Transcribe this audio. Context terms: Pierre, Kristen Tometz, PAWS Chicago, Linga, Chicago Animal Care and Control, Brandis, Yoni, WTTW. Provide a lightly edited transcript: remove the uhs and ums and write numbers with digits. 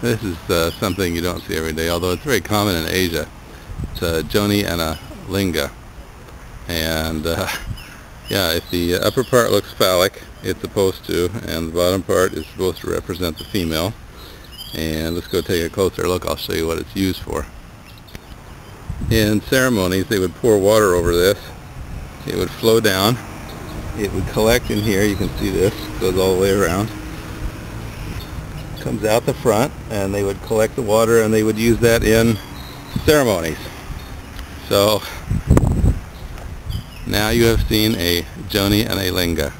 This is something you don't see every day, although it's very common in Asia. It's a Yoni and a Linga. And yeah, if the upper part looks phallic, it's supposed to, and the bottom part is supposed to represent the female. And let's go take a closer look. I'll show you what it's used for. In ceremonies, they would pour water over this. It would flow down. It would collect in here. You can see this. It goes all the way around. It comes out the front, and they would collect the water, and they would use that in ceremonies. So now you have seen a Yoni and a Linga.